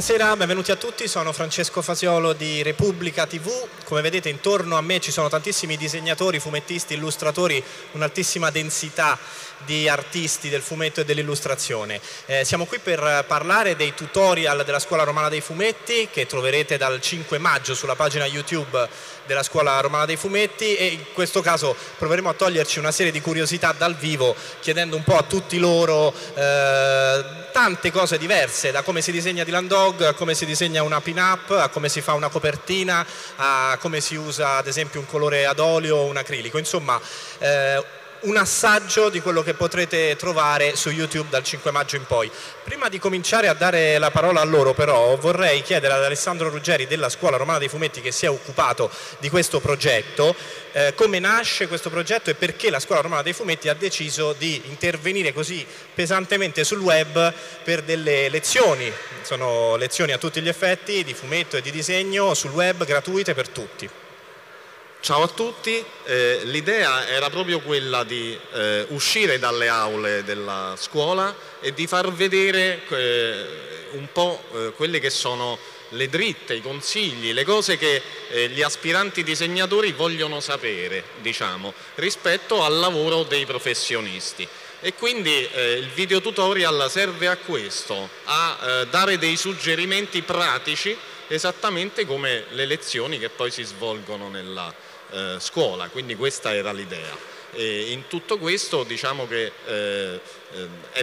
Buonasera, benvenuti a tutti, sono Francesco Fasiolo di Repubblica TV. Come vedete intorno a me ci sono tantissimi disegnatori, fumettisti, illustratori, un'altissima densità di artisti del fumetto e dell'illustrazione. Siamo qui per parlare dei tutorial della Scuola Romana dei Fumetti che troverete dal 5 maggio sulla pagina YouTube della Scuola Romana dei Fumetti, e in questo caso proveremo a toglierci una serie di curiosità dal vivo chiedendo un po' a tutti loro tante cose diverse, da come si disegna Dylan Dog, a come si disegna una pin-up, a come si fa una copertina, a come si usa ad esempio un colore ad olio o un acrilico, insomma un assaggio di quello che potrete trovare su YouTube dal 5 maggio in poi. Prima di cominciare a dare la parola a loro però vorrei chiedere ad Alessandro Ruggeri della Scuola Romana dei Fumetti, che si è occupato di questo progetto, come nasce questo progetto e perché la Scuola Romana dei Fumetti ha deciso di intervenire così pesantemente sul web per delle lezioni. Sono lezioni a tutti gli effetti di fumetto e di disegno sul web, gratuite per tutti. Ciao a tutti, l'idea era proprio quella di uscire dalle aule della scuola e di far vedere un po' quelle che sono le dritte, i consigli, le cose che gli aspiranti disegnatori vogliono sapere, diciamo, rispetto al lavoro dei professionisti. E quindi il video tutorial serve a questo, a dare dei suggerimenti pratici, esattamente come le lezioni che poi si svolgono nella scuola. Quindi questa era l'idea, e in tutto questo diciamo che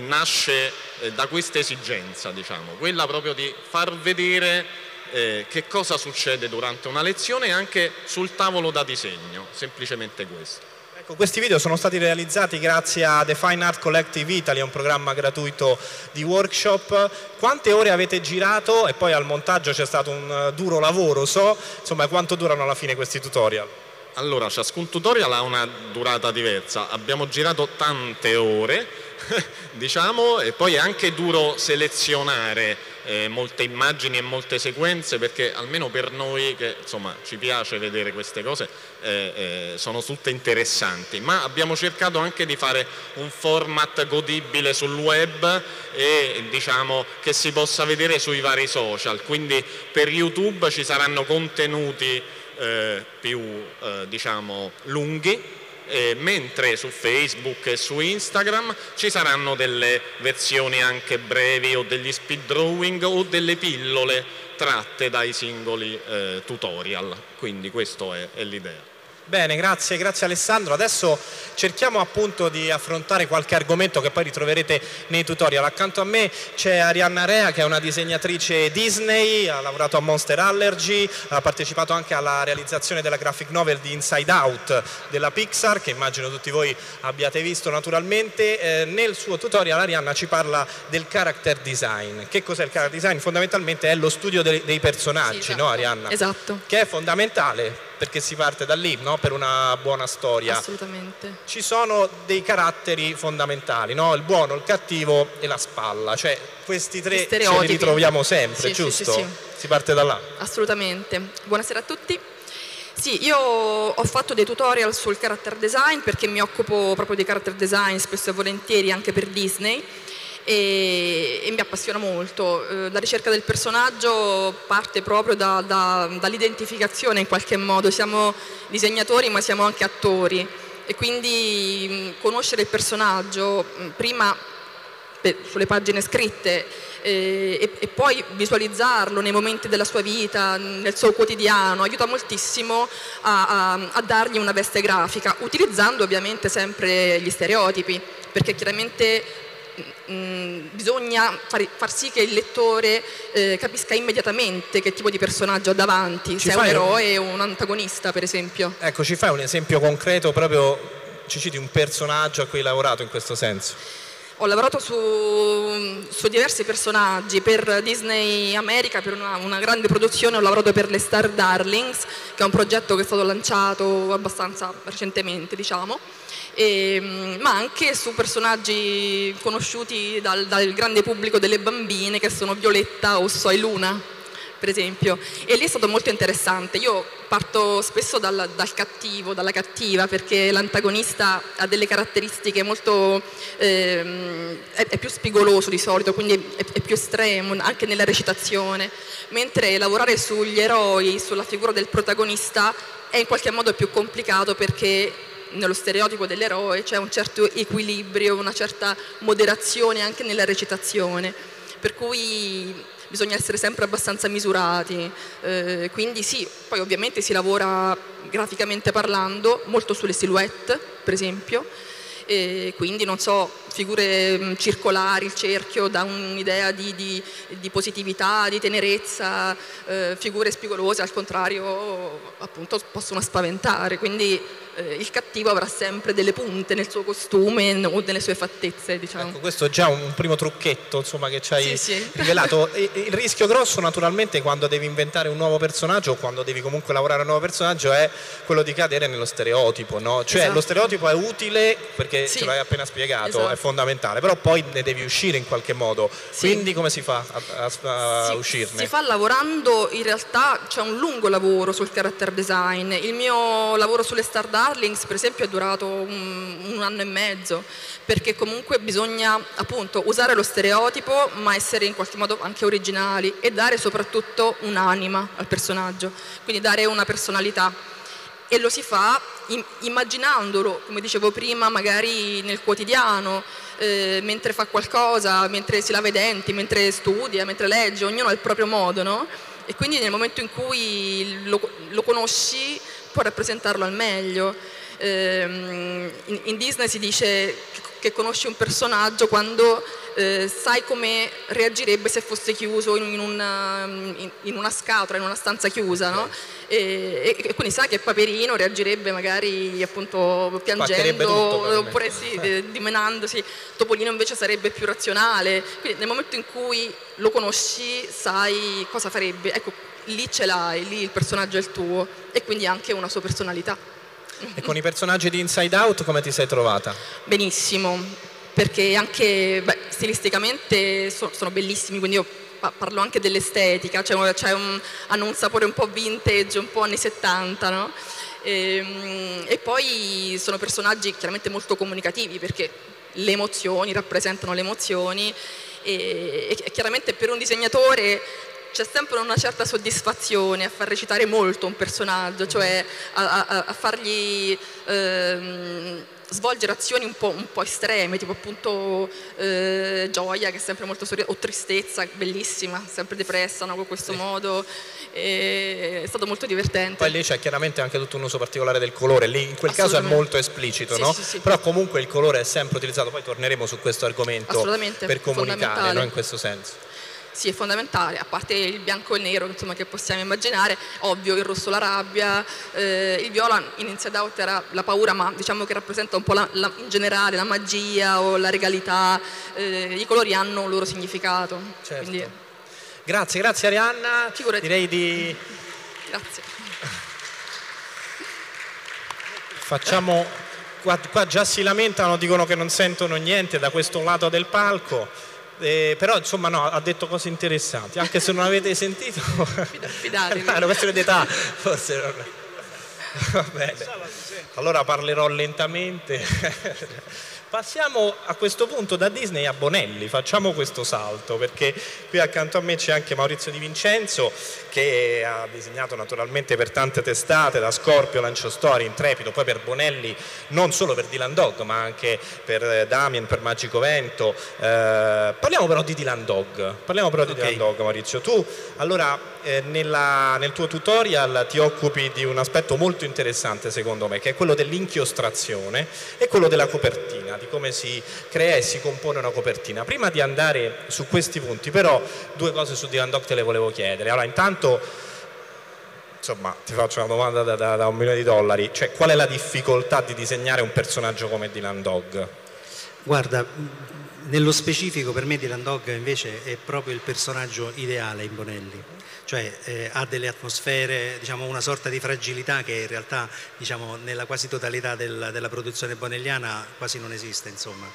nasce da questa esigenza, diciamo, quella proprio di far vedere che cosa succede durante una lezione anche sul tavolo da disegno, semplicemente questo. Questi video sono stati realizzati grazie a The Fine Art Collective Italy, un programma gratuito di workshop. Quante ore avete girato? E poi al montaggio c'è stato un duro lavoro, so. Insomma, quanto durano alla fine questi tutorial? Allora, ciascun tutorial ha una durata diversa. Abbiamo girato tante ore, diciamo, e poi è anche duro selezionare molte immagini e molte sequenze, perché almeno per noi che insomma ci piace vedere queste cose sono tutte interessanti, ma abbiamo cercato anche di fare un format godibile sul web e diciamo che si possa vedere sui vari social. Quindi per YouTube ci saranno contenuti più diciamo lunghi, mentre su Facebook e su Instagram ci saranno delle versioni anche brevi o degli speed drawing o delle pillole tratte dai singoli tutorial. Quindi questa è l'idea. Bene, grazie, grazie Alessandro. Adesso cerchiamo appunto di affrontare qualche argomento che poi ritroverete nei tutorial. Accanto a me c'è Arianna Rea, che è una disegnatrice Disney, ha lavorato a Monster Allergy, ha partecipato anche alla realizzazione della graphic novel di Inside Out della Pixar, che immagino tutti voi abbiate visto naturalmente. Nel suo tutorial Arianna ci parla del character design. Che cos'è il character design? Fondamentalmente è lo studio dei personaggi, sì, esatto. No Arianna? Esatto. Che è fondamentale, perché si parte da lì, no? Per una buona storia. Assolutamente. Ci sono dei caratteri fondamentali, no? Il buono, il cattivo e la spalla, cioè questi tre ce li ritroviamo sempre, sì, giusto? Sì, sì, sì. Si parte da là. Assolutamente. Buonasera a tutti. Sì, io ho fatto dei tutorial sul character design perché mi occupo proprio di character design spesso e volentieri anche per Disney. E mi appassiona molto. La ricerca del personaggio parte proprio dall'identificazione in qualche modo. Siamo disegnatori ma siamo anche attori, e quindi conoscere il personaggio prima sulle pagine scritte e poi visualizzarlo nei momenti della sua vita, nel suo quotidiano, aiuta moltissimo a dargli una veste grafica, utilizzando ovviamente sempre gli stereotipi, perché chiaramente bisogna far sì che il lettore capisca immediatamente che tipo di personaggio ha davanti, se è un eroe o un antagonista per esempio. Ecco, ci fai un esempio concreto, proprio ci citi un personaggio a cui hai lavorato in questo senso? Ho lavorato su diversi personaggi per Disney America, per una grande produzione. Ho lavorato per le Star Darlings, che è un progetto che è stato lanciato abbastanza recentemente, diciamo. Ma anche su personaggi conosciuti dal grande pubblico delle bambine, che sono Violetta o Soy Luna. per esempio, e lì è stato molto interessante. Io parto spesso dal cattivo, dalla cattiva, perché l'antagonista ha delle caratteristiche molto è più spigoloso di solito, quindi è più estremo anche nella recitazione, mentre lavorare sugli eroi, sulla figura del protagonista, è in qualche modo più complicato, perché nello stereotipo dell'eroe c'è un certo equilibrio, una certa moderazione anche nella recitazione, per cui bisogna essere sempre abbastanza misurati, quindi sì, poi ovviamente si lavora graficamente parlando molto sulle silhouette, per esempio, e quindi non so, figure circolari, il cerchio dà un'idea di positività, di tenerezza, figure spigolose al contrario appunto possono spaventare, quindi il cattivo avrà sempre delle punte nel suo costume o nelle sue fattezze, diciamo. Ecco, questo è già un primo trucchetto, insomma, che ci hai rivelato. Il rischio grosso naturalmente quando devi inventare un nuovo personaggio o quando devi comunque lavorare a un nuovo personaggio è quello di cadere nello stereotipo, no? Cioè, esatto, lo stereotipo è utile perché ce l'hai appena spiegato, esatto, è fondamentale, però poi ne devi uscire in qualche modo, quindi come si fa a uscirne? Si fa lavorando, in realtà c'è un lungo lavoro sul character design. Il mio lavoro sulle Star Darlings, per esempio, è durato un anno e mezzo, perché comunque bisogna appunto usare lo stereotipo ma essere in qualche modo anche originali e dare soprattutto un'anima al personaggio, quindi dare una personalità, e lo si fa immaginandolo, come dicevo prima, magari nel quotidiano, mentre fa qualcosa, mentre si lava i denti, mentre studia, mentre legge, ognuno ha il proprio modo, no? E quindi nel momento in cui lo conosci può rappresentarlo al meglio. In Disney si dice che conosci un personaggio quando sai come reagirebbe se fosse chiuso in una scatola, in una stanza chiusa, no? E quindi sai che Paperino reagirebbe magari appunto piangendo, tutto, oppure dimenandosi. Topolino invece sarebbe più razionale, quindi nel momento in cui lo conosci sai cosa farebbe, ecco. Lì ce l'hai, lì il personaggio è il tuo e quindi anche una sua personalità. E con i personaggi di Inside Out come ti sei trovata? Benissimo, perché anche stilisticamente sono bellissimi, quindi io parlo anche dell'estetica, hanno un sapore un po' vintage, un po' anni 70, no? E poi sono personaggi chiaramente molto comunicativi, perché le emozioni rappresentano le emozioni e chiaramente per un disegnatore c'è sempre una certa soddisfazione a far recitare molto un personaggio, cioè a fargli svolgere azioni un po' estreme, tipo appunto gioia, che è sempre molto o tristezza, bellissima, sempre depressa, no? Con questo modo, è stato molto divertente. Poi lì c'è chiaramente anche tutto un uso particolare del colore, lì in quel caso è molto esplicito, no? Però comunque il colore è sempre utilizzato, poi torneremo su questo argomento per comunicare, no? In questo senso. Sì, è fondamentale, a parte il bianco e il nero, insomma, che possiamo immaginare, ovvio, il rosso la rabbia, il viola in Inside Out era la paura, ma diciamo che rappresenta un po' in generale la magia o la regalità, i colori hanno un loro significato. Certo. Quindi, grazie Arianna. Figurati. Direi di... Grazie. Facciamo... Qua già si lamentano, dicono che non sentono niente da questo lato del palco. Però insomma no, ha detto cose interessanti, anche se non avete sentito. Fidatevi. È una questione d'età, forse non... Va bene. Allora parlerò lentamente. Passiamo a questo punto da Disney a Bonelli, facciamo questo salto, perché qui accanto a me c'è anche Maurizio Di Vincenzo, che ha disegnato naturalmente per tante testate, da Scorpio, Lanciostory, Intrepido, poi per Bonelli, non solo per Dylan Dog, ma anche per Damien, per Magico Vento. Parliamo però di Dylan Dog, Dylan Dog, Maurizio. Tu allora nel tuo tutorial ti occupi di un aspetto molto interessante secondo me, che è quello dell'inchiostrazione e quello della copertina, di come si crea e si compone una copertina. Prima di andare su questi punti però due cose su Dylan Dog te le volevo chiedere. Allora, intanto, insomma, ti faccio una domanda da $1.000.000, cioè qual è la difficoltà di disegnare un personaggio come Dylan Dog? Guarda, nello specifico per me Dylan Dog invece è proprio il personaggio ideale in Bonelli, cioè ha delle atmosfere, diciamo una sorta di fragilità che in realtà, diciamo, nella quasi totalità della produzione bonelliana quasi non esiste, insomma.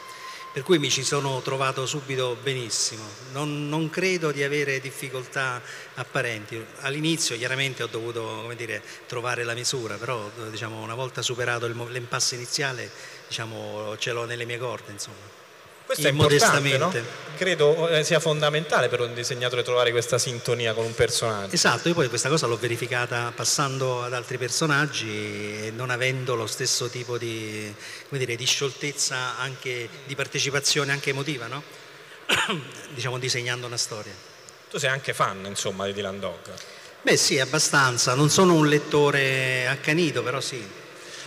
per cui mi ci sono trovato subito benissimo, non credo di avere difficoltà apparenti. All'inizio chiaramente ho dovuto, come dire, trovare la misura, però diciamo, una volta superato l'impasse iniziale, diciamo, ce l'ho nelle mie corde, insomma. Questo è importante, no? Credo sia fondamentale per un disegnatore trovare questa sintonia con un personaggio. Esatto, io poi questa cosa l'ho verificata passando ad altri personaggi e non avendo lo stesso tipo di, come dire, di scioltezza, anche di partecipazione anche emotiva, no? Diciamo, disegnando una storia. Tu sei anche fan, insomma, di Dylan Dog? Beh sì, abbastanza, non sono un lettore accanito, però sì.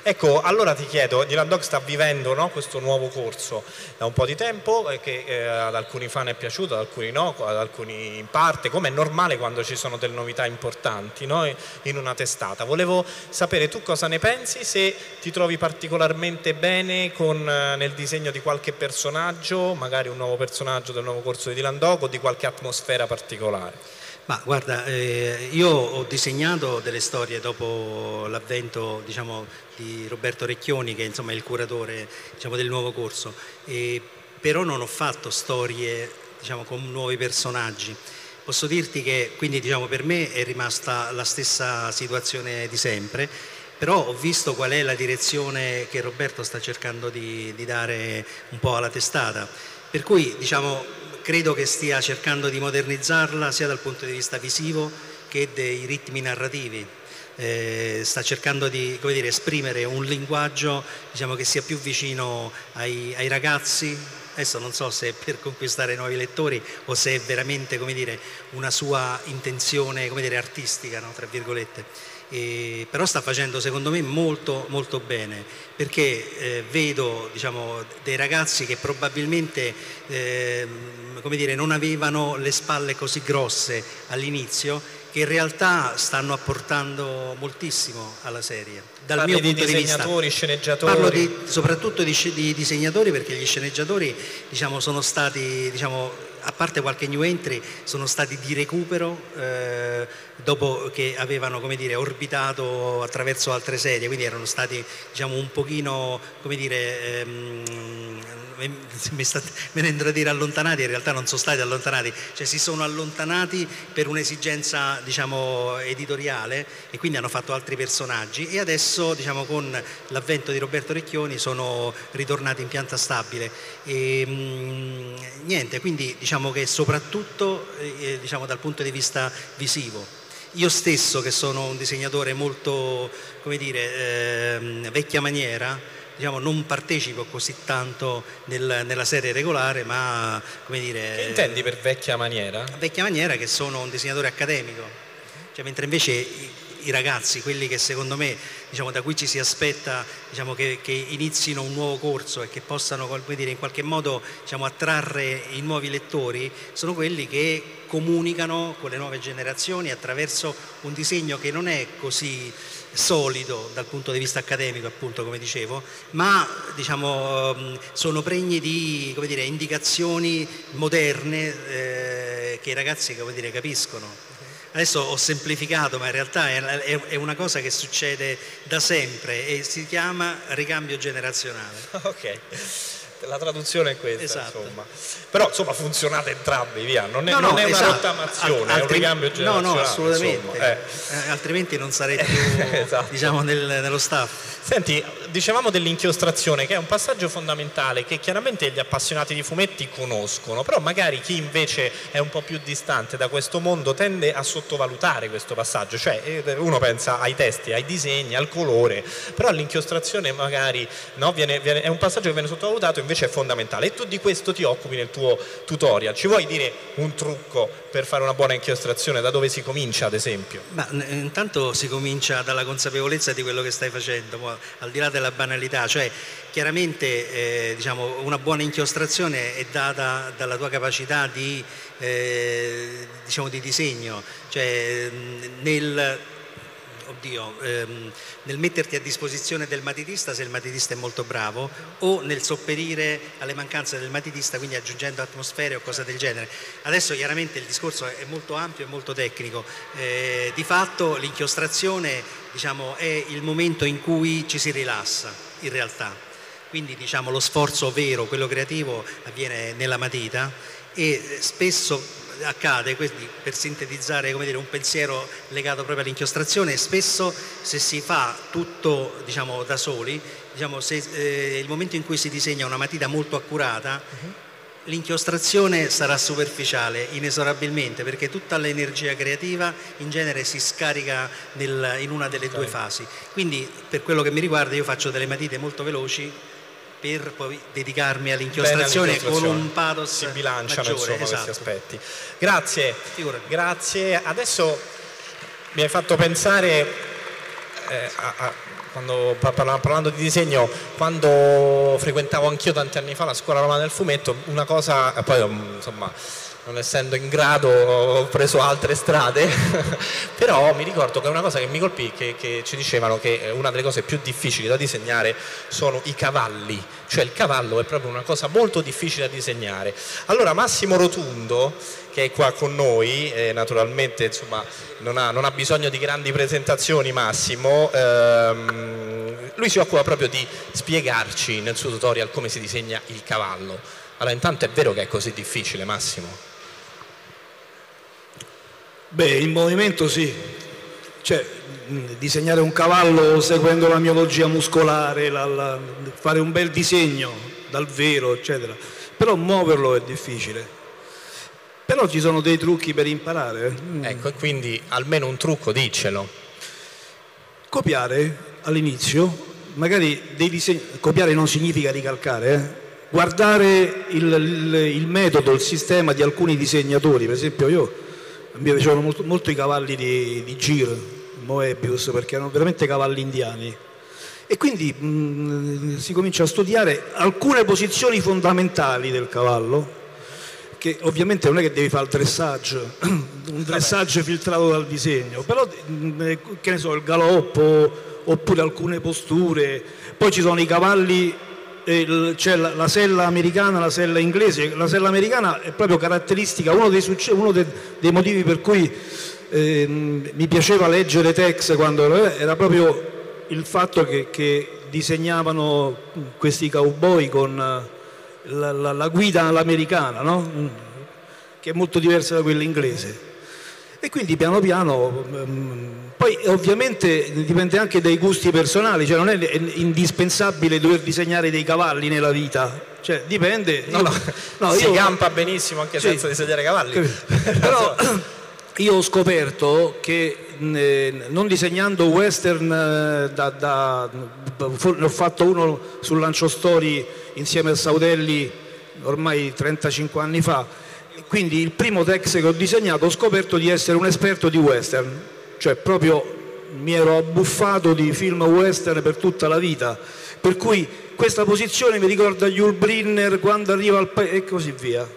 Ecco, allora ti chiedo, Dylan Dog sta vivendo, no, questo nuovo corso da un po' di tempo, che ad alcuni fan è piaciuto, ad alcuni no, ad alcuni in parte, come è normale quando ci sono delle novità importanti, no, in una testata. Volevo sapere tu cosa ne pensi, se ti trovi particolarmente bene nel disegno di qualche personaggio, magari un nuovo personaggio del nuovo corso di Dylan Dog, o di qualche atmosfera particolare. Ma guarda, io ho disegnato delle storie dopo l'avvento, diciamo, di Roberto Recchioni, che insomma è il curatore, diciamo, del nuovo corso, però non ho fatto storie, diciamo, con nuovi personaggi. Posso dirti che quindi, diciamo, per me è rimasta la stessa situazione di sempre, però ho visto qual è la direzione che Roberto sta cercando di dare un po' alla testata, per cui, diciamo, credo che stia cercando di modernizzarla sia dal punto di vista visivo che dei ritmi narrativi. Sta cercando di, come dire, esprimere un linguaggio, diciamo, che sia più vicino ai ragazzi. Adesso non so se è per conquistare nuovi lettori o se è veramente, come dire, una sua intenzione, come dire, artistica, no? Tra virgolette. Però sta facendo, secondo me, molto molto bene, perché vedo, diciamo, dei ragazzi che probabilmente come dire, non avevano le spalle così grosse all'inizio, che in realtà stanno apportando moltissimo alla serie. Dal Parli mio punto di vista, disegnatori, sceneggiatori. Parlo soprattutto di disegnatori, perché gli sceneggiatori, diciamo, sono stati, diciamo, a parte qualche new entry, sono stati di recupero dopo che avevano, come dire, orbitato attraverso altre serie, quindi erano stati, diciamo, un pochino, come dire, mi sta venendo a dire allontanati, in realtà non sono stati allontanati, cioè si sono allontanati per un'esigenza, diciamo, editoriale, e quindi hanno fatto altri personaggi, e adesso, diciamo, con l'avvento di Roberto Recchioni sono ritornati in pianta stabile e niente, quindi diciamo che soprattutto, diciamo, dal punto di vista visivo. Io stesso, che sono un disegnatore molto, come dire, vecchia maniera, diciamo, non partecipo così tanto nella serie regolare, ma, come dire... Che intendi per vecchia maniera? Vecchia maniera, che sono un disegnatore accademico, cioè, mentre invece i ragazzi, quelli che secondo me, diciamo, da cui ci si aspetta, diciamo, che inizino un nuovo corso e che possano, come dire, in qualche modo, diciamo, attrarre i nuovi lettori, sono quelli che comunicano con le nuove generazioni attraverso un disegno che non è così solido dal punto di vista accademico, appunto, come dicevo, ma, diciamo, sono pregni di, come dire, indicazioni moderne che i ragazzi, come dire, capiscono. Adesso ho semplificato, ma in realtà è una cosa che succede da sempre e si chiama ricambio generazionale. Ok, la traduzione è questa, esatto. Insomma. Però, insomma, funzionate entrambi, via, non è una rottamazione, esatto. È un ricambio generazionale. No, assolutamente, altrimenti non sarete più esatto. Diciamo, nello staff. Senti, dicevamo dell'inchiostrazione, che è un passaggio fondamentale che chiaramente gli appassionati di fumetti conoscono, però magari chi invece è un po' più distante da questo mondo tende a sottovalutare questo passaggio, cioè uno pensa ai testi, ai disegni, al colore, però l'inchiostrazione magari, no, è un passaggio che viene sottovalutato, invece è fondamentale, e tu di questo ti occupi nel tuo tutorial. Ci vuoi dire un trucco per fare una buona inchiostrazione? Da dove si comincia, ad esempio? Ma intanto si comincia dalla consapevolezza di quello che stai facendo, al di là della banalità, cioè chiaramente diciamo, una buona inchiostrazione è data dalla tua capacità di, diciamo, di disegno, cioè nel metterti a disposizione del matitista, se il matitista è molto bravo, o nel sopperire alle mancanze del matitista, quindi aggiungendo atmosfere o cose del genere. Adesso chiaramente il discorso è molto ampio e molto tecnico, di fatto l'inchiostrazione, diciamo, è il momento in cui ci si rilassa in realtà. quindi diciamo lo sforzo vero, quello creativo, avviene nella matita e spesso accade, quindi, per sintetizzare, come dire, un pensiero legato proprio all'inchiostrazione, spesso se si fa tutto diciamo da soli, diciamo, se il momento in cui si disegna una matita molto accurata, l'inchiostrazione sarà superficiale inesorabilmente, perché tutta l'energia creativa in genere si scarica in una delle due fasi. Quindi per quello che mi riguarda io faccio delle matite molto veloci per poi dedicarmi all'inchiostrazione con un pathos si bilanciano maggiore, insomma, esatto, questi aspetti. Grazie. Figurati. Grazie. Adesso mi hai fatto pensare quando parlando di disegno, quando frequentavo anch'io tanti anni fa la Scuola Romana del Fumetto, una cosa, poi insomma non essendo in grado ho preso altre strade, però mi ricordo che una cosa che mi colpì, che ci dicevano che una delle cose più difficili da disegnare sono i cavalli, cioè il cavallo è proprio una cosa molto difficile da disegnare. Allora Massimo Rotundo, che è qua con noi, naturalmente insomma, non ha bisogno di grandi presentazioni Massimo, lui si occupa proprio di spiegarci nel suo tutorial come si disegna il cavallo. Allora intanto è vero che è così difficile Massimo? Beh, in movimento sì, cioè disegnare un cavallo seguendo la miologia muscolare, fare un bel disegno dal vero eccetera, però muoverlo è difficile. Però ci sono dei trucchi per imparare. Ecco, e quindi almeno un trucco diccelo. Copiare all'inizio, magari dei disegni, copiare non significa ricalcare, guardare il metodo, il sistema di alcuni disegnatori, per esempio io, mi piacevano molto i cavalli di Gir, Moebius, perché erano veramente cavalli indiani. E quindi si comincia a studiare alcune posizioni fondamentali del cavallo, che ovviamente non è che devi fare il dressage, un dressage filtrato dal disegno, però che ne so, il galoppo oppure alcune posture. Poi ci sono i cavalli, c'è la sella americana, la sella inglese. La sella americana è proprio caratteristica, uno dei motivi per cui mi piaceva leggere Tex quando era proprio il fatto che disegnavano questi cowboy con la guida all'americana, no? Che è molto diversa da quella inglese, e quindi piano piano poi ovviamente dipende anche dai gusti personali, cioè non è indispensabile dover disegnare dei cavalli nella vita, cioè dipende, si campa benissimo anche senza disegnare cavalli, però io ho scoperto che non disegnando western, ne ho fatto uno sul Lanciostory insieme a Saudelli ormai 35 anni fa, quindi il primo text che ho disegnato ho scoperto di essere un esperto di western, cioè proprio mi ero abbuffato di film western per tutta la vita, per cui questa posizione mi ricorda Yul Brynner quando arriva al paese e così via.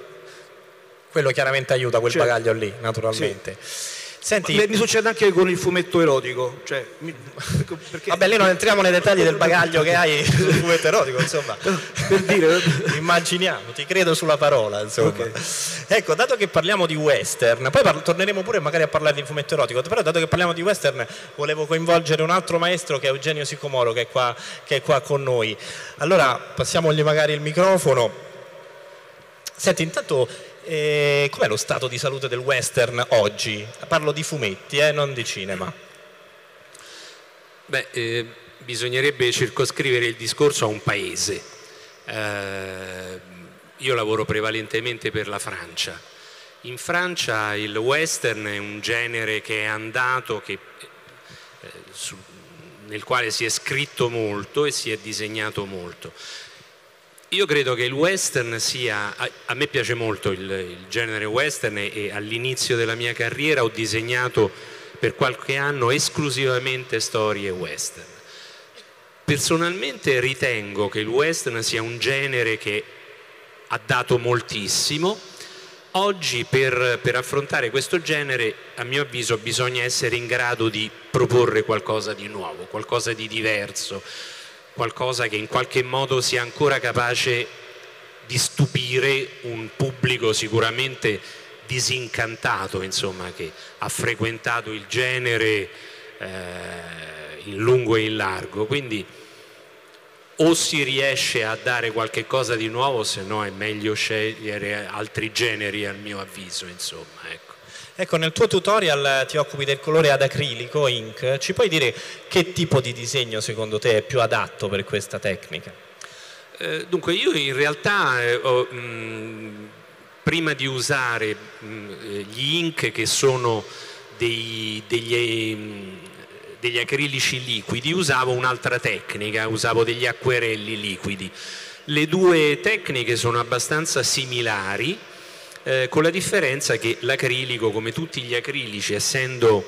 Quello chiaramente aiuta, quel bagaglio lì naturalmente. Sì. Senti, mi succede anche con il fumetto erotico, cioè, perché... Vabbè, lì non entriamo nei dettagli del bagaglio che hai sul fumetto erotico, insomma, per dire, immaginiamo, ti credo sulla parola, insomma. Okay. Ecco, dato che parliamo di western, poi torneremo pure magari a parlare di fumetto erotico, però dato che parliamo di western volevo coinvolgere un altro maestro che è Eugenio Sicomoro, che è qua con noi. Allora passiamogli magari il microfono. Senti, intanto... com'è lo stato di salute del western oggi? Parlo di fumetti, non di cinema. Beh, bisognerebbe circoscrivere il discorso a un paese. Io lavoro prevalentemente per la Francia. In Francia il western è un genere che è andato, nel quale si è scritto molto e si è disegnato molto. Io credo che il western sia, a me piace molto il genere western, e all'inizio della mia carriera ho disegnato per qualche anno esclusivamente storie western. Personalmente ritengo che il western sia un genere che ha dato moltissimo. Oggi per affrontare questo genere, a mio avviso, bisogna essere in grado di proporre qualcosa di nuovo, qualcosa di diverso, qualcosa che in qualche modo sia ancora capace di stupire un pubblico sicuramente disincantato, insomma, che ha frequentato il genere in lungo e in largo. Quindi o si riesce a dare qualche cosa di nuovo, se no è meglio scegliere altri generi, al mio avviso, insomma, ecco. Ecco, nel tuo tutorial ti occupi del colore ad acrilico, ink. Ci puoi dire che tipo di disegno secondo te è più adatto per questa tecnica? Dunque, io in realtà prima di usare gli ink, che sono degli acrilici liquidi, usavo un'altra tecnica, usavo degli acquerelli liquidi. Le due tecniche sono abbastanza similari, con la differenza che l'acrilico, come tutti gli acrilici, essendo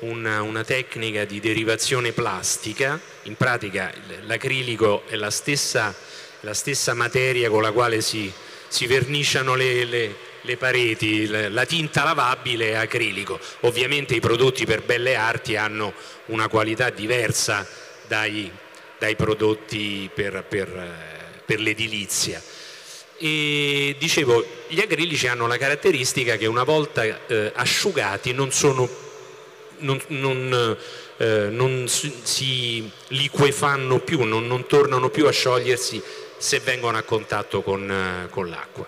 una tecnica di derivazione plastica, in pratica l'acrilico è la stessa materia con la quale si verniciano le pareti, la tinta lavabile è acrilico. Ovviamente i prodotti per belle arti hanno una qualità diversa dai prodotti per l'edilizia. E dicevo, gli acrilici hanno la caratteristica che una volta asciugati non si liquefanno più, non tornano più a sciogliersi se vengono a contatto con l'acqua.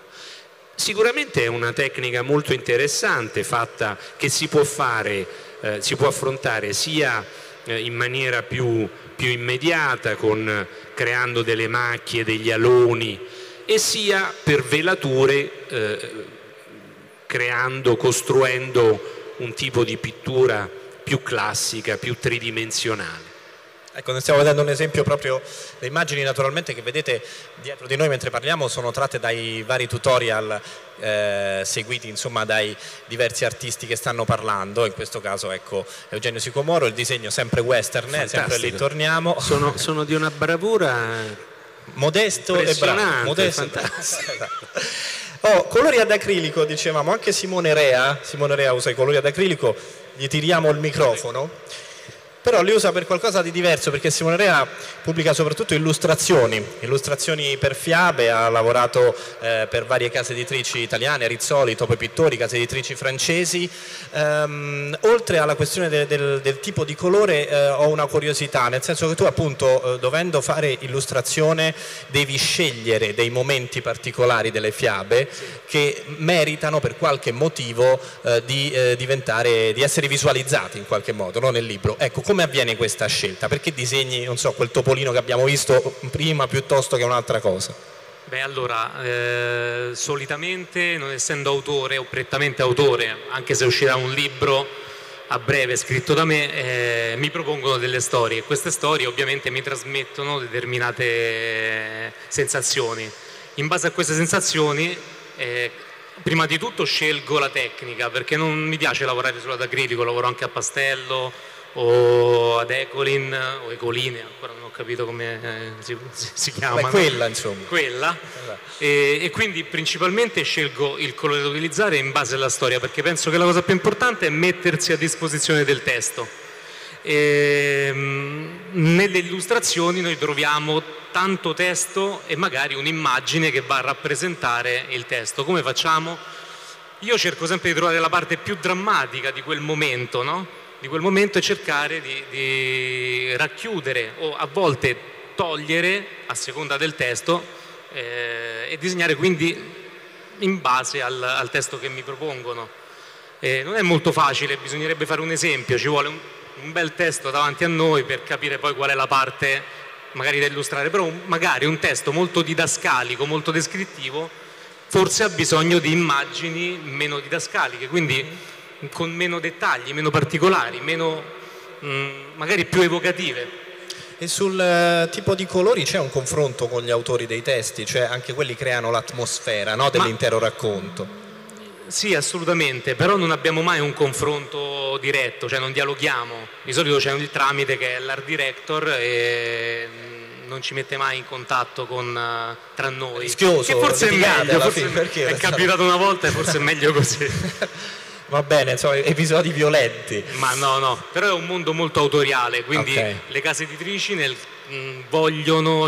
Sicuramente è una tecnica molto interessante, fatta che si può affrontare sia in maniera più immediata, creando delle macchie, degli aloni, e sia per velature, costruendo un tipo di pittura più classica, più tridimensionale. Ecco, ne stiamo vedendo un esempio proprio. Le immagini naturalmente che vedete dietro di noi mentre parliamo sono tratte dai vari tutorial seguiti, insomma, dai diversi artisti che stanno parlando. In questo caso, ecco, Eugenio Sicomoro, il disegno sempre western, sempre lì torniamo. Sono di una bravura... modesto e bravo, modesto. Oh, colori ad acrilico, dicevamo, anche Simone Rea usa i colori ad acrilico. Gli tiriamo il microfono, però li usa per qualcosa di diverso, perché Simone Rea pubblica soprattutto illustrazioni per fiabe. Ha lavorato per varie case editrici italiane, Rizzoli, Topo e Pittori, case editrici francesi. Oltre alla questione del tipo di colore, ho una curiosità, nel senso che tu, appunto, dovendo fare illustrazione, devi scegliere dei momenti particolari delle fiabe, sì, che meritano per qualche motivo di essere visualizzati in qualche modo, no? Nel libro. Ecco, come avviene questa scelta? Perché disegni, non so, quel topolino che abbiamo visto prima piuttosto che un'altra cosa? Beh, allora, solitamente, non essendo autore o prettamente autore, anche se uscirà un libro a breve scritto da me, mi propongono delle storie. Queste storie ovviamente mi trasmettono determinate sensazioni. In base a queste sensazioni, prima di tutto scelgo la tecnica, perché non mi piace lavorare solo ad acrilico, lavoro anche a pastello, o ad Ecoline o Ecoline, ancora non ho capito come si chiama. Beh, quella, insomma, quella. E quindi principalmente scelgo il colore da utilizzare in base alla storia, perché penso che la cosa più importante è mettersi a disposizione del testo. E nelle illustrazioni noi troviamo tanto testo e magari un'immagine che va a rappresentare il testo. Come facciamo? Io cerco sempre di trovare la parte più drammatica di quel momento, no? Di quel momento, e cercare di racchiudere o a volte togliere a seconda del testo, e disegnare quindi in base al testo che mi propongono. Non è molto facile, bisognerebbe fare un esempio, ci vuole un bel testo davanti a noi per capire poi qual è la parte magari da illustrare, però magari un testo molto didascalico, molto descrittivo, forse ha bisogno di immagini meno didascaliche, quindi con meno dettagli, meno particolari, meno magari più evocative. E sul tipo di colori c'è un confronto con gli autori dei testi, cioè anche quelli creano l'atmosfera, no, dell'intero racconto. Sì, assolutamente, però non abbiamo mai un confronto diretto, cioè non dialoghiamo. Di solito c'è il tramite che è l'art director e non ci mette mai in contatto tra noi. Rischioso, che forse è meglio, forse è capitato una volta e forse è meglio così. Va bene, insomma, episodi violenti. Ma no, però è un mondo molto autoriale, quindi okay, le case editrici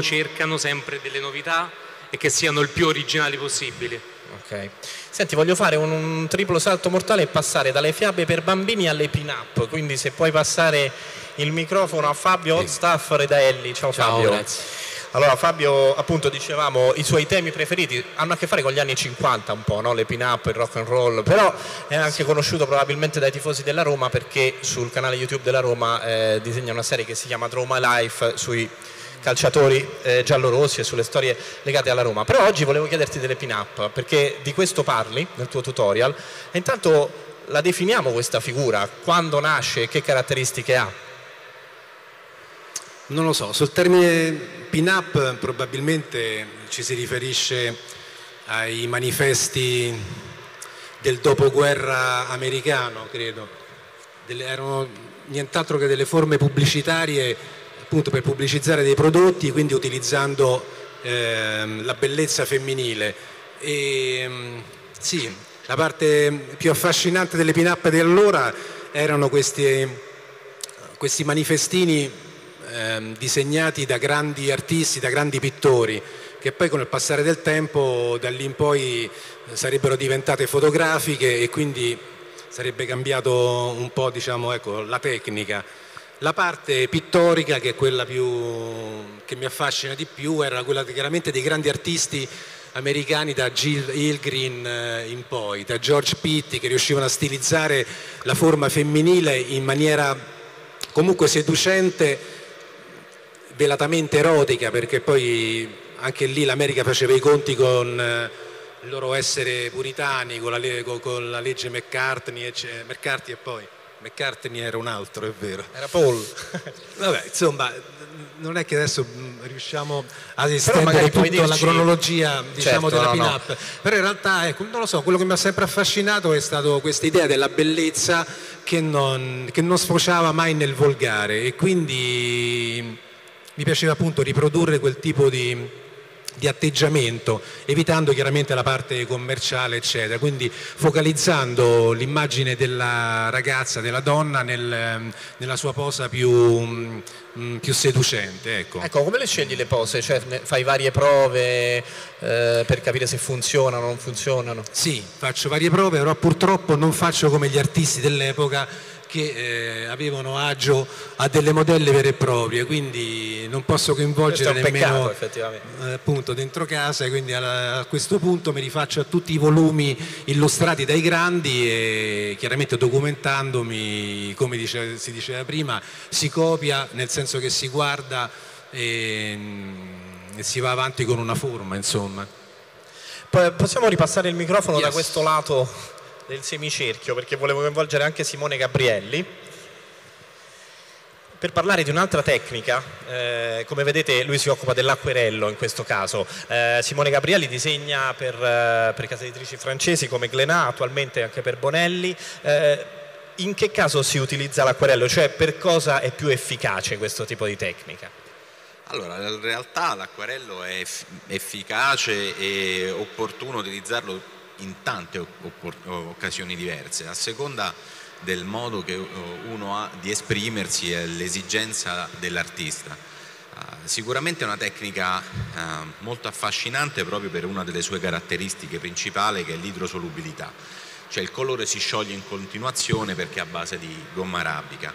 cercano sempre delle novità e che siano il più originali possibili. Ok. Senti, voglio fare un triplo salto mortale e passare dalle fiabe per bambini alle pin-up, quindi se puoi passare il microfono a Fabio Stafford e da Ellie. Ciao Fabio. Grazie. Allora Fabio, appunto, dicevamo i suoi temi preferiti hanno a che fare con gli anni 50 un po', no? Le pin-up, il rock and roll, però è anche conosciuto probabilmente dai tifosi della Roma perché sul canale YouTube della Roma disegna una serie che si chiama Roma Life sui calciatori giallorossi e sulle storie legate alla Roma. Però oggi volevo chiederti delle pin-up, perché di questo parli nel tuo tutorial, e intanto la definiamo questa figura, quando nasce, che caratteristiche ha? Non lo so, sul termine pin-up probabilmente ci si riferisce ai manifesti del dopoguerra americano, credo. Erano nient'altro che delle forme pubblicitarie, appunto, per pubblicizzare dei prodotti, quindi utilizzando la bellezza femminile. E, sì, la parte più affascinante delle pin-up di allora erano questi manifestini disegnati da grandi artisti, da grandi pittori, che poi con il passare del tempo da lì in poi sarebbero diventate fotografiche e quindi sarebbe cambiato un po', diciamo, ecco, la tecnica. La parte pittorica, che è quella che mi affascina di più, era quella chiaramente dei grandi artisti americani, da Gil Hilgreen in poi, da George Pitti, che riuscivano a stilizzare la forma femminile in maniera comunque seducente, velatamente erotica, perché poi anche lì l'America faceva i conti con il loro essere puritani, con la legge McCartney, McCarthy, e poi McCartney era un altro, è vero, era Paul. Vabbè, insomma, non è che adesso riusciamo ad estendere tutta la cronologia, diciamo, certo, della pin-up, no. Però in realtà, ecco, non lo so, quello che mi ha sempre affascinato è stata questa idea della bellezza che non sfociava mai nel volgare, e quindi mi piaceva appunto riprodurre quel tipo di atteggiamento, evitando chiaramente la parte commerciale eccetera, quindi focalizzando l'immagine della ragazza, della donna nella sua posa più seducente, ecco. Ecco, come le scegli le pose? Cioè, fai varie prove per capire se funzionano o non funzionano? Sì, faccio varie prove, però purtroppo non faccio come gli artisti dell'epoca che avevano agio a delle modelle vere e proprie, quindi non posso coinvolgere nemmeno appunto dentro casa, quindi a questo punto mi rifaccio a tutti i volumi illustrati dai grandi e chiaramente documentandomi, come si diceva prima, si copia, nel senso che si guarda e si va avanti con una forma, insomma. Possiamo ripassare il microfono, yes, da questo lato del semicerchio, perché volevo coinvolgere anche Simone Gabrielli per parlare di un'altra tecnica. Come vedete lui si occupa dell'acquerello in questo caso. Simone Gabrielli disegna per case editrici francesi come Glénat, attualmente anche per Bonelli. In che caso si utilizza l'acquerello? Cioè, per cosa è più efficace questo tipo di tecnica? Allora, in realtà l'acquerello è efficace e opportuno utilizzarlo in tante occasioni diverse, a seconda del modo che uno ha di esprimersi e l'esigenza dell'artista. Sicuramente è una tecnica molto affascinante proprio per una delle sue caratteristiche principali, che è l'idrosolubilità, cioè il colore si scioglie in continuazione perché è a base di gomma arabica,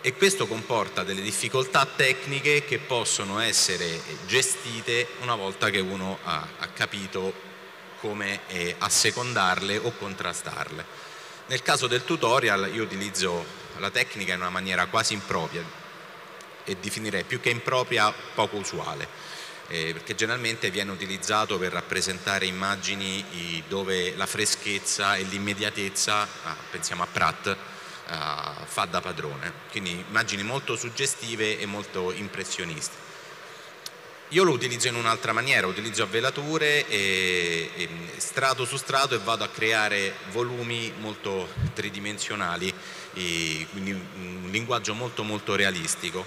e questo comporta delle difficoltà tecniche che possono essere gestite una volta che uno ha capito come assecondarle o contrastarle. Nel caso del tutorial io utilizzo la tecnica in una maniera quasi impropria, e definirei più che impropria poco usuale, perché generalmente viene utilizzato per rappresentare immagini dove la freschezza e l'immediatezza, pensiamo a Pratt, fa da padrone, quindi immagini molto suggestive e molto impressioniste. Io lo utilizzo in un'altra maniera, utilizzo a velature, e strato su strato, e vado a creare volumi molto tridimensionali, quindi un linguaggio molto molto realistico,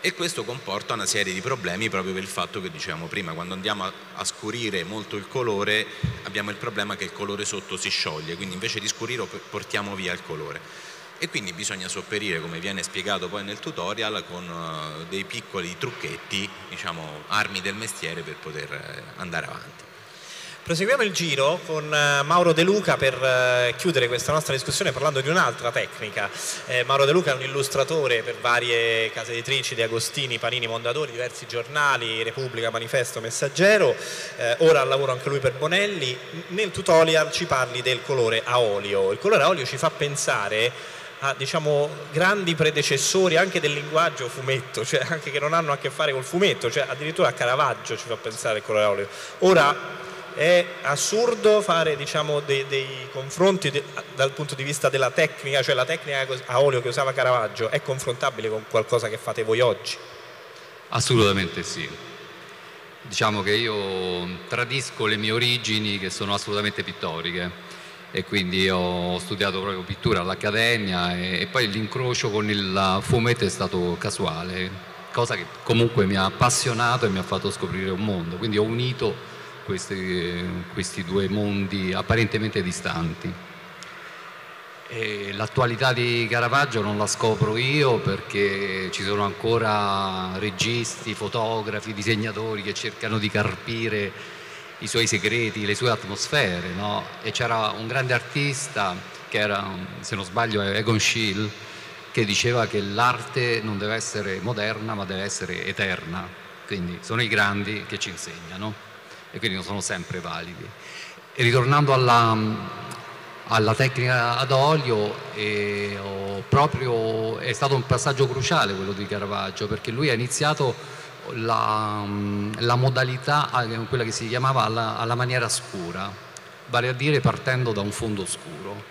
e questo comporta una serie di problemi proprio per il fatto che dicevamo prima, quando andiamo a scurire molto il colore abbiamo il problema che il colore sotto si scioglie, quindi invece di scurire portiamo via il colore. E quindi bisogna sopperire, come viene spiegato poi nel tutorial, con dei piccoli trucchetti, diciamo armi del mestiere, per poter andare avanti. Proseguiamo il giro con Mauro De Luca per chiudere questa nostra discussione parlando di un'altra tecnica. Mauro De Luca è un illustratore per varie case editrici, De Agostini, Panini, Mondadori, diversi giornali, Repubblica, Manifesto, Messaggero. Ora al lavoro anche lui per Bonelli. Nel tutorial ci parli del colore a olio. Il colore a olio ci fa pensare a, diciamo, grandi predecessori anche del linguaggio fumetto, cioè anche che non hanno a che fare col fumetto, cioè addirittura a Caravaggio ci fa pensare il colore a olio. Ora è assurdo fare, diciamo, dei confronti dal punto di vista della tecnica, cioè la tecnica a olio che usava Caravaggio è confrontabile con qualcosa che fate voi oggi? Assolutamente sì. Diciamo che io tradisco le mie origini, che sono assolutamente pittoriche, e quindi ho studiato proprio pittura all'accademia e poi l'incrocio con il fumetto è stato casuale, cosa che comunque mi ha appassionato e mi ha fatto scoprire un mondo, quindi ho unito questi due mondi apparentemente distanti. L'attualità di Caravaggio non la scopro io, perché ci sono ancora registi, fotografi, disegnatori che cercano di carpire i suoi segreti, le sue atmosfere, no? E c'era un grande artista che era, se non sbaglio, Egon Schiele, che diceva che l'arte non deve essere moderna ma deve essere eterna, quindi sono i grandi che ci insegnano e quindi non sono sempre validi. E ritornando alla tecnica ad olio, è stato un passaggio cruciale quello di Caravaggio, perché lui ha iniziato la modalità, quella che si chiamava alla maniera scura, vale a dire partendo da un fondo scuro,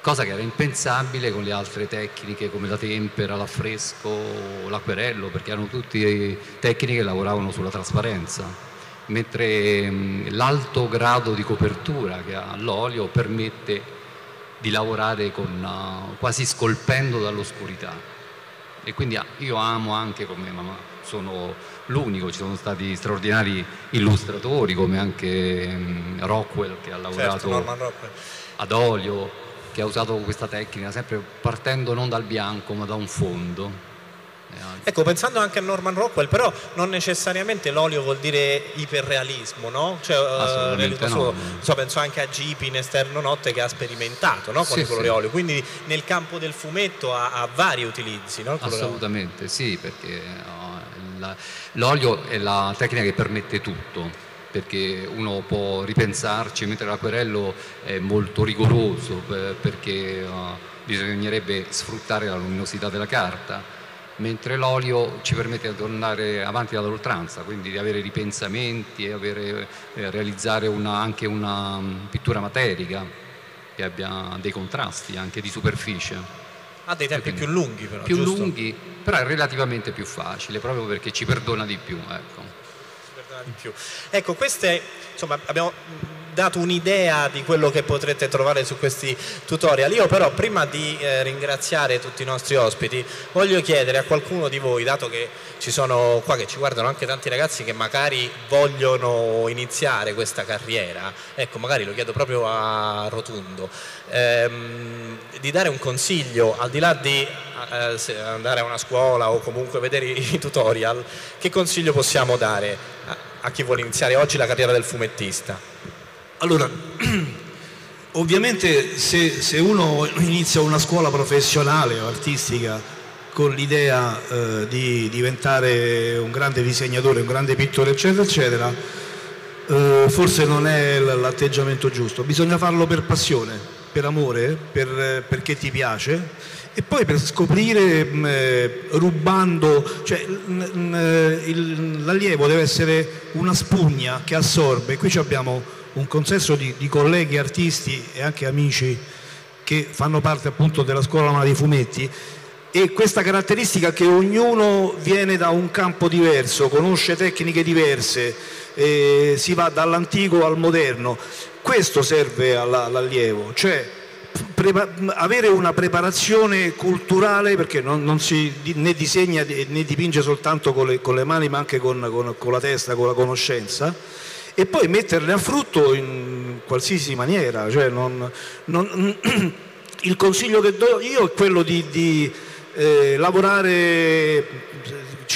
cosa che era impensabile con le altre tecniche come la tempera, l'affresco, l'acquerello, perché erano tutte tecniche che lavoravano sulla trasparenza, mentre l'alto grado di copertura che ha l'olio permette di lavorare quasi scolpendo dall'oscurità. E quindi io amo anche, come sono l'unico, ci sono stati straordinari illustratori come anche Rockwell, che ha lavorato, certo, ad olio, che ha usato questa tecnica sempre partendo non dal bianco ma da un fondo. Ecco, pensando anche a Norman Rockwell, però non necessariamente l'olio vuol dire iperrealismo, no? Cioè, assolutamente no. So, penso anche a Gipi in Esterno Notte, che ha sperimentato, no, con il colore olio, quindi nel campo del fumetto ha vari utilizzi, no? Assolutamente sì, perché l'olio è la tecnica che permette tutto, perché uno può ripensarci, mentre l'acquerello è molto rigoroso, perché bisognerebbe sfruttare la luminosità della carta, mentre l'olio ci permette di tornare avanti dall'oltranza, quindi di avere ripensamenti e realizzare anche una pittura materica che abbia dei contrasti anche di superficie. Ha dei tempi più lunghi, però, più giusto? Lunghi, però è relativamente più facile, proprio perché ci perdona di più, ecco. Ci perdona di più. Ecco, queste, insomma, abbiamo dato un'idea di quello che potrete trovare su questi tutorial. Io però, prima di ringraziare tutti i nostri ospiti, voglio chiedere a qualcuno di voi, dato che ci sono qua che ci guardano anche tanti ragazzi che magari vogliono iniziare questa carriera, ecco, magari lo chiedo proprio a rotondo, di dare un consiglio, al di là di andare a una scuola o comunque vedere i tutorial, che consiglio possiamo dare a chi vuole iniziare oggi la carriera del fumettista? Allora, ovviamente se uno inizia una scuola professionale o artistica con l'idea di diventare un grande disegnatore, un grande pittore, eccetera, eccetera, forse non è l'atteggiamento giusto. Bisogna farlo per passione, per amore, perché ti piace, e poi per scoprire, rubando, cioè l'allievo deve essere una spugna che assorbe. Qui abbiamo un consesso di colleghi artisti e anche amici che fanno parte appunto della Scuola Romana dei Fumetti, e questa caratteristica che ognuno viene da un campo diverso, conosce tecniche diverse, si va dall'antico al moderno. Questo serve all'allievo, cioè avere una preparazione culturale, perché non si né disegna né dipinge soltanto con le mani, ma anche con la testa, con la conoscenza, e poi metterle a frutto in qualsiasi maniera. Cioè il consiglio che do io è quello di lavorare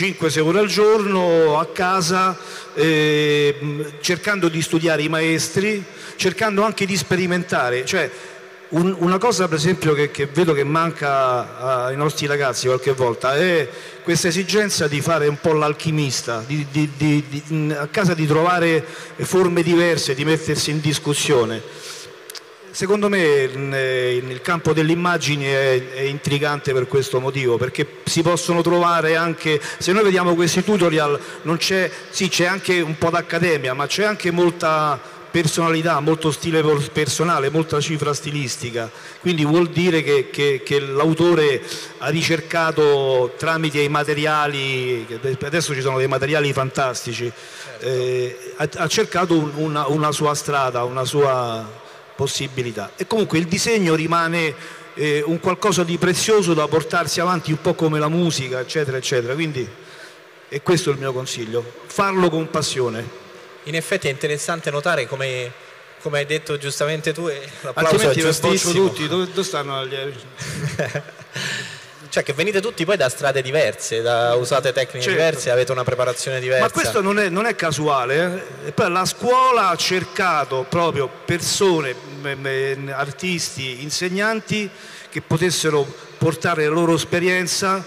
5-6 ore al giorno a casa, cercando di studiare i maestri, cercando anche di sperimentare. Cioè, una cosa per esempio che vedo che manca ai nostri ragazzi qualche volta è questa esigenza di fare un po' l'alchimista, a casa di trovare forme diverse, di mettersi in discussione. Secondo me nel campo dell'immagine è intrigante per questo motivo, perché si possono trovare anche, se noi vediamo questi tutorial, non c'è, sì c'è anche un po' d'accademia, ma c'è anche molta personalità, molto stile personale, molta cifra stilistica, quindi vuol dire che l'autore ha ricercato tramite i materiali, adesso ci sono dei materiali fantastici, certo. Ha cercato una sua strada, una sua possibilità, e comunque il disegno rimane un qualcosa di prezioso da portarsi avanti, un po' come la musica, eccetera eccetera, quindi è questo il mio consiglio, farlo con passione. In effetti è interessante notare, come hai detto giustamente tu, l'applauso è giustissimo. Tutti, dove stanno gli... Cioè che venite tutti poi da strade diverse, usate tecniche certo. diverse, avete una preparazione diversa. Ma questo non è casuale, eh? E poi la scuola ha cercato proprio persone, artisti, insegnanti che potessero portare la loro esperienza,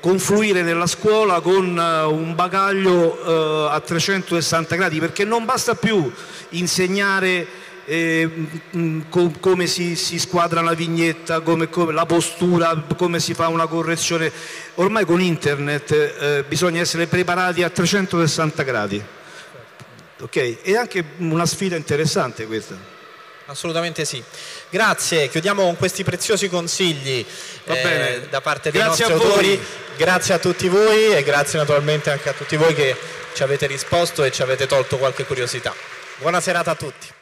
confluire nella scuola con un bagaglio a 360 gradi, perché non basta più insegnare come si squadra una vignetta, come la postura, come si fa una correzione. Ormai con internet bisogna essere preparati a 360 gradi, ok? È anche una sfida interessante questa. Assolutamente sì, grazie, chiudiamo con questi preziosi consigli da parte dei nostri autori, grazie a tutti voi e grazie naturalmente anche a tutti voi che ci avete risposto e ci avete tolto qualche curiosità. Buona serata a tutti.